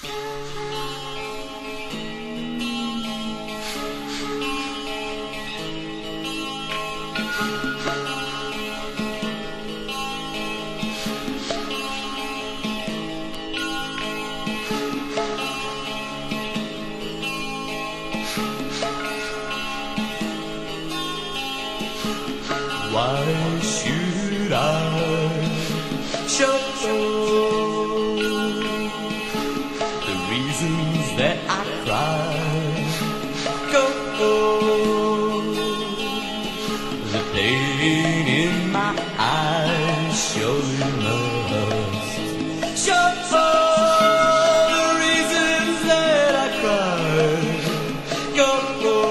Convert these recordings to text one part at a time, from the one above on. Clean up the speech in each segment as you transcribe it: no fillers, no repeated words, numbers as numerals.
Why should I shut the reasons that I cry? Go, the pain in my eyes surely must shut the reasons that I cry. Go.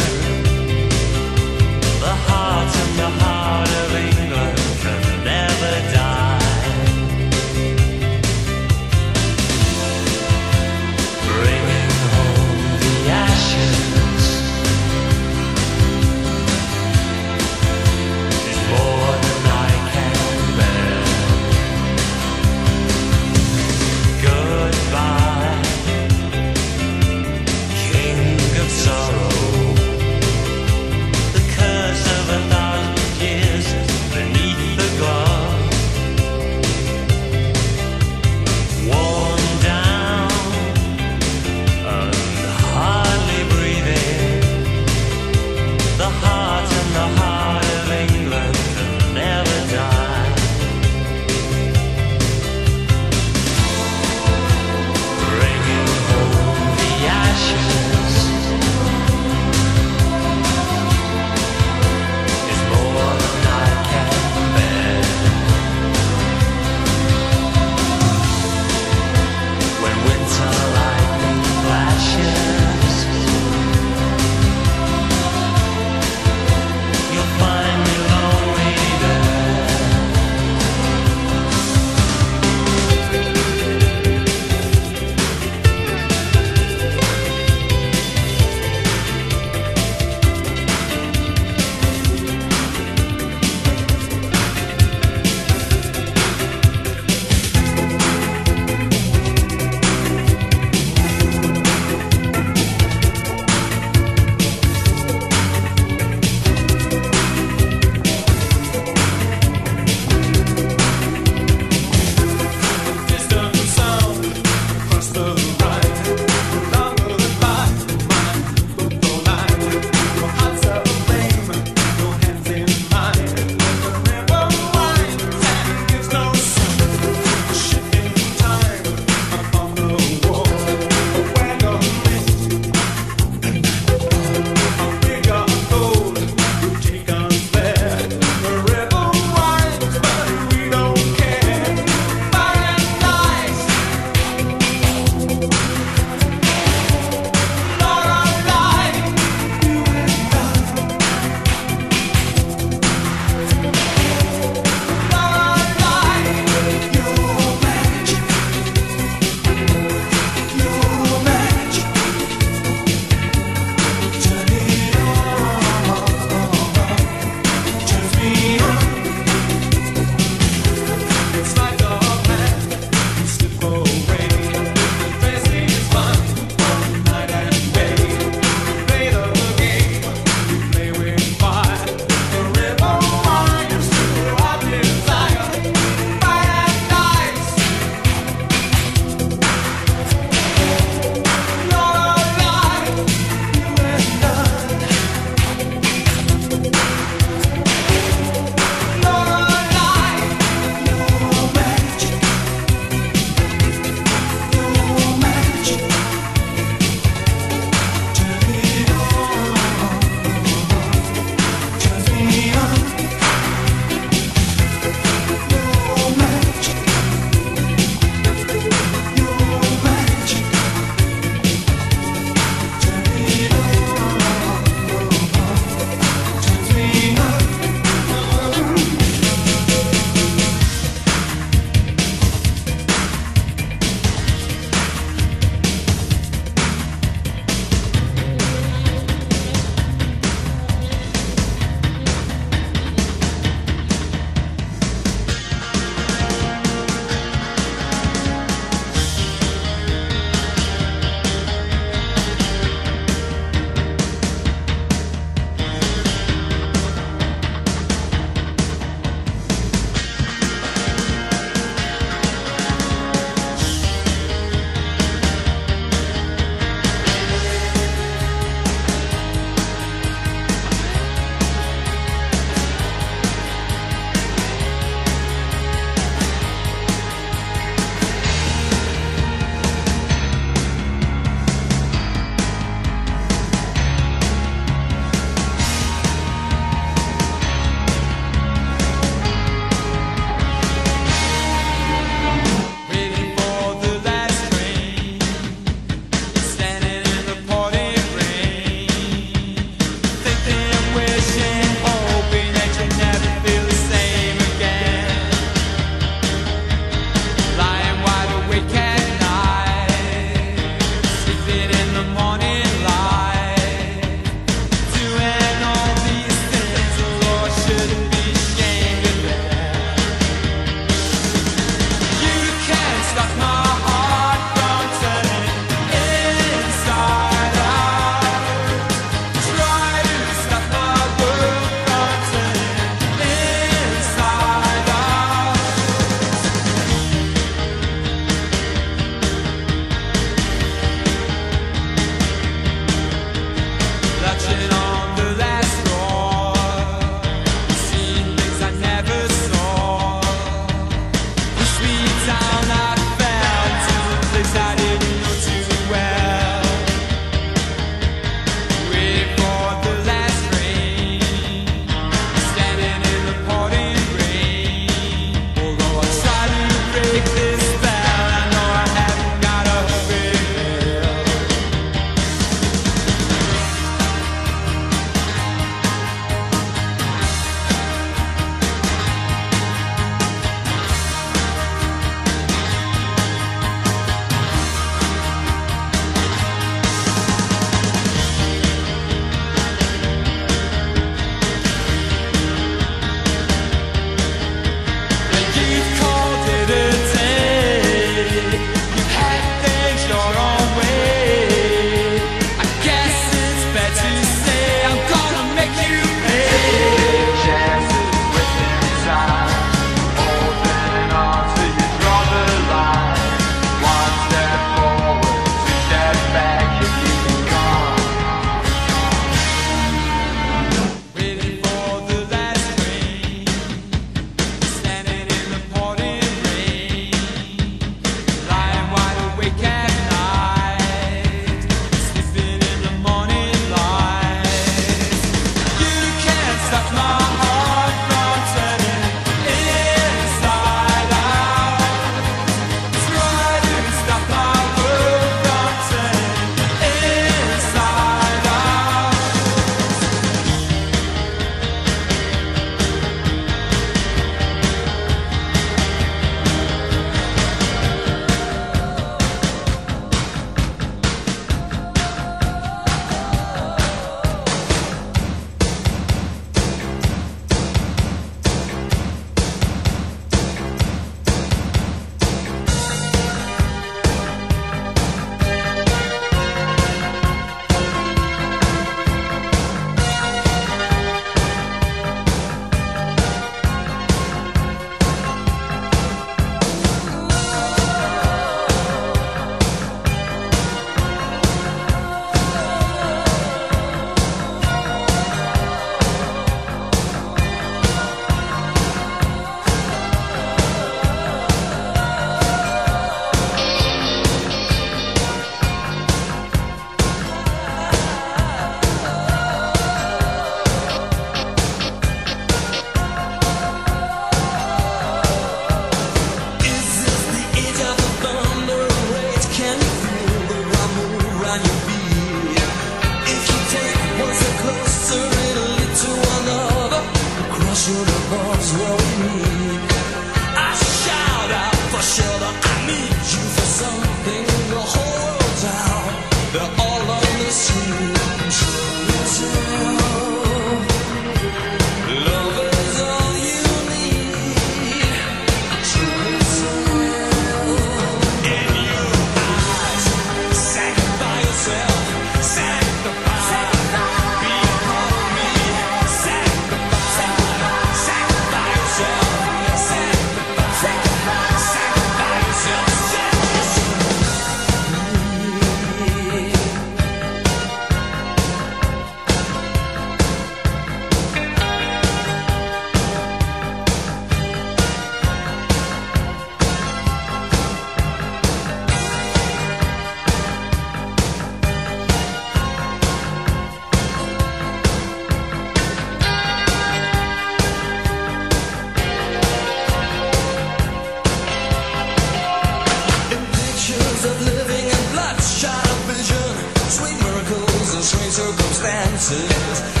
dances.